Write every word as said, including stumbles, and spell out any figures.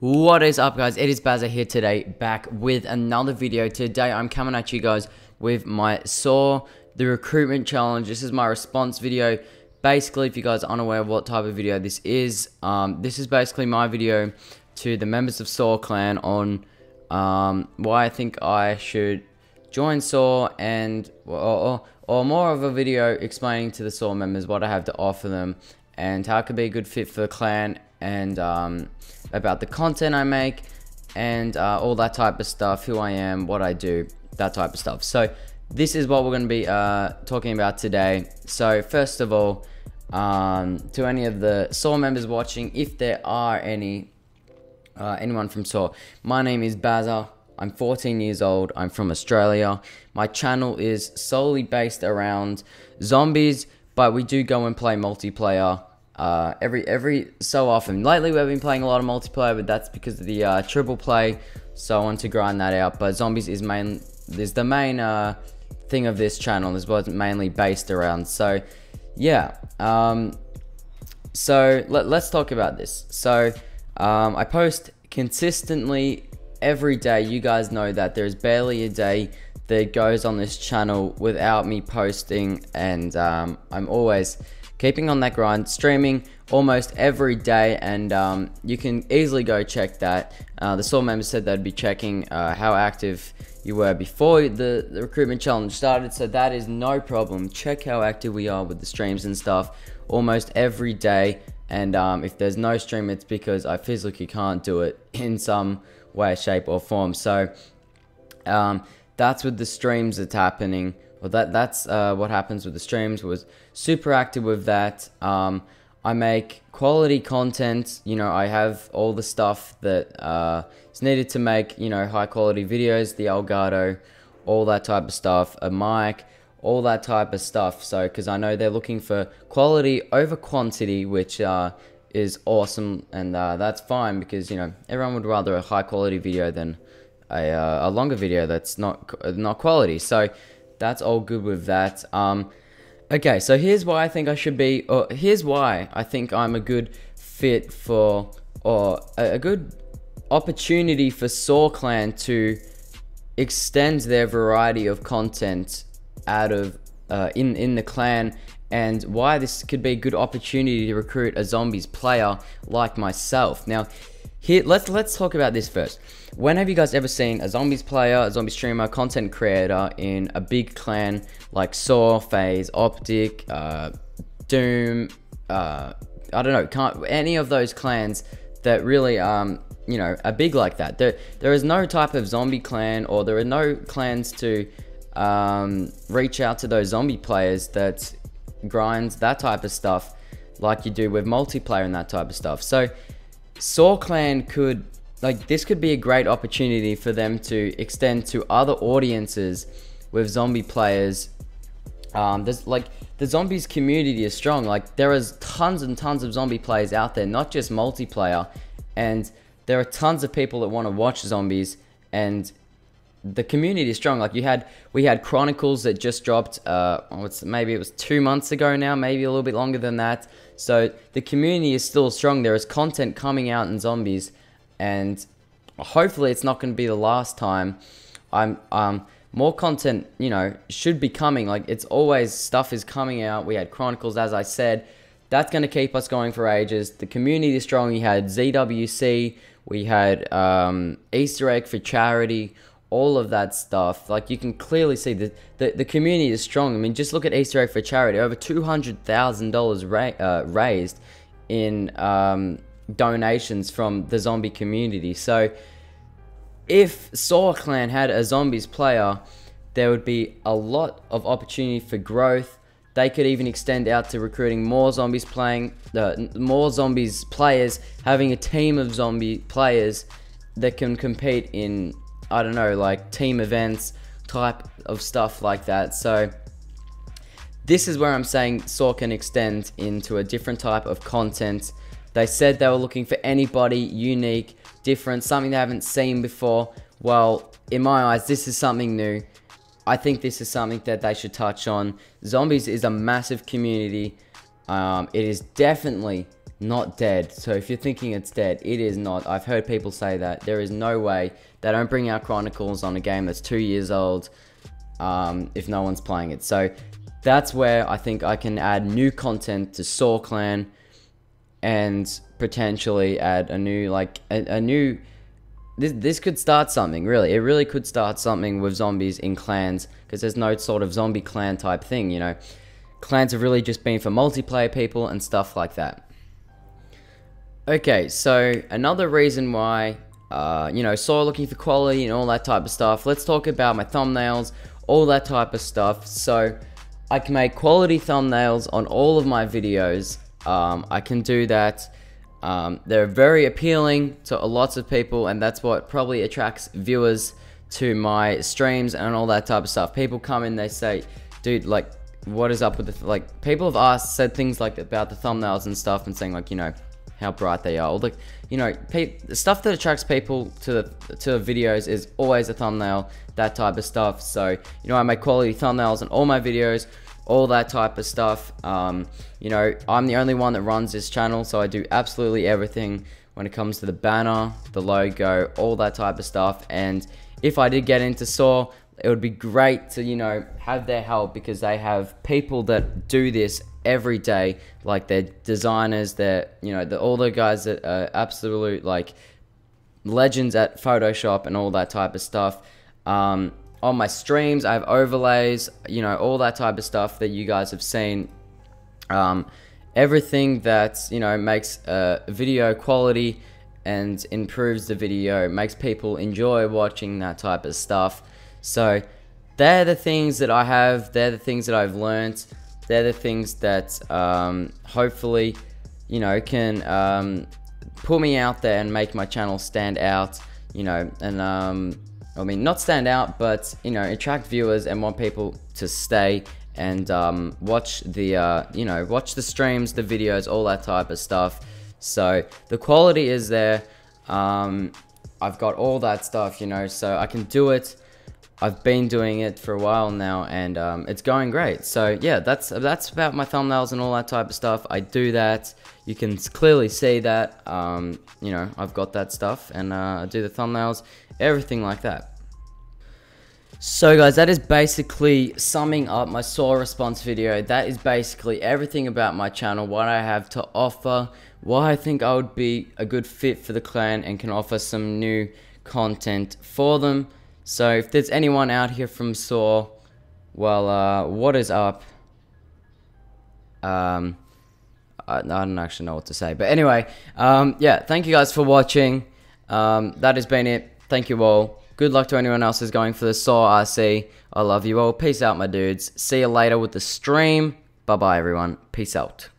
What is up, guys? It is Bazzaa here today, back with another video. Today I'm coming at you guys with my SoaR, the recruitment challenge. This is my response video. Basically, if you guys are unaware of what type of video this is, um, this is basically my video to the members of SoaR clan on um, why I think I should join SoaR, and or, or, or more of a video explaining to the SoaR members what I have to offer them and how it could be a good fit for the clan, and um, about the content I make, and uh, all that type of stuff, who I am, what I do, that type of stuff. So this is what we're going to be uh, talking about today. So first of all, um, to any of the SoaR members watching, if there are any, uh, anyone from SoaR, my name is Bazzaa. I'm fourteen years old. I'm from Australia. My channel is solely based around zombies, but we do go and play multiplayer Uh, every every so often. Lately we've been playing a lot of multiplayer, but that's because of the uh, triple play, so I want to grind that out. But zombies is main is the main uh, thing of this channel, is what it's mainly based around. So yeah, um, so let, let's talk about this. So um, I post consistently every day. You guys know that there is barely a day that goes on this channel without me posting, and um, I'm always keeping on that grind, streaming almost every day, and um, you can easily go check that. Uh, the SoaR members said they'd be checking uh, how active you were before the, the recruitment challenge started, so that is no problem. Check how active we are with the streams and stuff almost every day, and um, if there's no stream, it's because I physically can't do it in some way, shape, or form. So um, that's with the streams that's happening. Well, that that's uh, what happens with the streams. Was super active with that. Um, I make quality content. You know, I have all the stuff that uh, is needed to make, you know, high quality videos. The Elgato, all that type of stuff. A mic, all that type of stuff. So, because I know they're looking for quality over quantity, which uh, is awesome, and uh, that's fine, because you know everyone would rather a high quality video than a, uh, a longer video that's not not quality. So that's all good with that. Um, okay, so here's why I think I should be, or here's why I think I'm a good fit for, or a, a good opportunity for SoaR clan to extend their variety of content out of, uh, in, in the clan, and why this could be a good opportunity to recruit a zombies player like myself. Now, here, let's let's talk about this first. When have you guys ever seen a zombies player, a zombie streamer, content creator in a big clan like SoaR, Phase, Optic, uh, Doom, uh, I don't know, can't, any of those clans that really, um, you know, are big like that? There, there is no type of zombie clan, or there are no clans to um, reach out to those zombie players that grinds that type of stuff like you do with multiplayer and that type of stuff. So SoaR clan could, like, this could be a great opportunity for them to extend to other audiences with zombie players. Um, there's, like, the zombies community is strong. Like, there is tons and tons of zombie players out there, not just multiplayer, and there are tons of people that want to watch zombies, and the community is strong. Like, you had, we had Chronicles that just dropped, uh, what's, maybe it was two months ago now, maybe a little bit longer than that. So the community is still strong. There is content coming out in zombies, and hopefully it's not going to be the last time. I'm, um, more content, you know, should be coming. Like, it's always, stuff is coming out. We had Chronicles, as I said, that's going to keep us going for ages. The community is strong. We had Z W C, we had, um, Easter Egg for Charity, all of that stuff. Like, you can clearly see that the, the community is strong. I mean, just look at Easter Egg for Charity, over two hundred thousand dollars ra uh, raised in um, donations from the zombie community. So if SoaR clan had a zombies player, there would be a lot of opportunity for growth. They could even extend out to recruiting more zombies playing, uh, more zombies players, having a team of zombie players that can compete in, I don't know, like team events type of stuff like that. So this is where I'm saying SoaR can extend into a different type of content. They said they were looking for anybody unique, different, something they haven't seen before. Well, in my eyes, this is something new. I think this is something that they should touch on. Zombies is a massive community. Um, it is definitely not dead. So if you're thinking it's dead, it is not. I've heard people say that. There is no way they don't bring out Chronicles on a game that's two years old um, if no one's playing it. So that's where I think I can add new content to SoaR Clan and potentially add a new, like, a, a new... This, this could start something, really. It really could start something with zombies in clans, because there's no sort of zombie clan type thing, you know. Clans have really just been for multiplayer people and stuff like that. Okay, so another reason why, uh, you know, SoaR looking for quality and all that type of stuff. Let's talk about my thumbnails, all that type of stuff. So I can make quality thumbnails on all of my videos. Um, I can do that. Um, they're very appealing to lots of people, and that's what probably attracts viewers to my streams and all that type of stuff. People come in, they say, dude, like, what is up with the, th like, people have asked, said things like about the thumbnails and stuff and saying, like, you know, how bright they are. Like, you know, pe the stuff that attracts people to the, to the videos is always a thumbnail, that type of stuff. So, you know, I make quality thumbnails in all my videos, all that type of stuff. Um, you know, I'm the only one that runs this channel, so I do absolutely everything when it comes to the banner, the logo, all that type of stuff. And if I did get into SoaR, it would be great to, you know, have their help, because they have people that do this every day, like their designers, their, you know, the, all the guys that are absolute, like, legends at Photoshop and all that type of stuff. Um, on my streams, I have overlays, you know, all that type of stuff that you guys have seen. Um, everything that, you know, makes a video quality and improves the video, makes people enjoy watching that type of stuff. So they're the things that I have, they're the things that I've learned, they're the things that um, hopefully, you know, can um, pull me out there and make my channel stand out, you know, and um, I mean, not stand out, but, you know, attract viewers and want people to stay and um, watch the, uh, you know, watch the streams, the videos, all that type of stuff. So the quality is there. Um, I've got all that stuff, you know, so I can do it. I've been doing it for a while now, and um, it's going great. So yeah, that's that's about my thumbnails and all that type of stuff. I do that. You can clearly see that. Um, you know, I've got that stuff, and uh, I do the thumbnails, everything like that. So guys, that is basically summing up my SoaR response video. That is basically everything about my channel, what I have to offer, why I think I would be a good fit for the clan and can offer some new content for them. So if there's anyone out here from SoaR, well, uh, what is up? Um, I, I don't actually know what to say. But anyway, um, yeah, thank you guys for watching. Um, that has been it. Thank you all. Good luck to anyone else who's going for the SoaR R C. I love you all. Peace out, my dudes. See you later with the stream. Bye-bye, everyone. Peace out.